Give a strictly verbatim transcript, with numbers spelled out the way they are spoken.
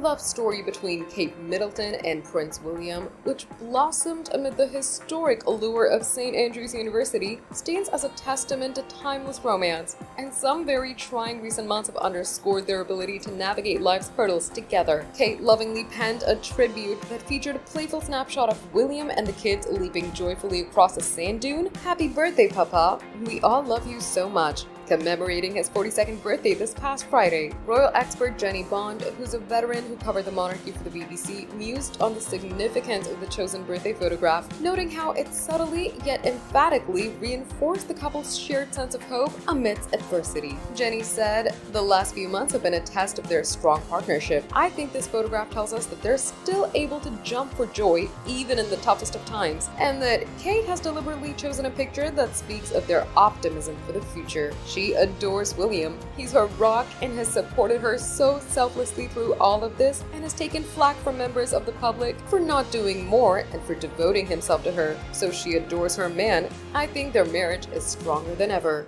love story between Kate Middleton and Prince William, which blossomed amid the historic allure of Saint Andrews University, stands as a testament to timeless romance, and some very trying recent months have underscored their ability to navigate life's hurdles together. Kate lovingly penned a tribute that featured a playful snapshot of William and the kids leaping joyfully across a sand dune. Happy birthday, Papa! We all love you so much. Commemorating his forty-second birthday this past Friday, royal expert Jenny Bond, who's a veteran who covered the monarchy for the B B C, mused on the significance of the chosen birthday photograph, noting how it subtly yet emphatically reinforced the couple's shared sense of hope amidst adversity. Jenny said, "The last few months have been a test of their strong partnership. I think this photograph tells us that they're still able to jump for joy even in the toughest of times, and that Kate has deliberately chosen a picture that speaks of their optimism for the future. She She adores William. He's her rock and has supported her so selflessly through all of this and has taken flack from members of the public for not doing more and for devoting himself to her. So she adores her man. I think their marriage is stronger than ever."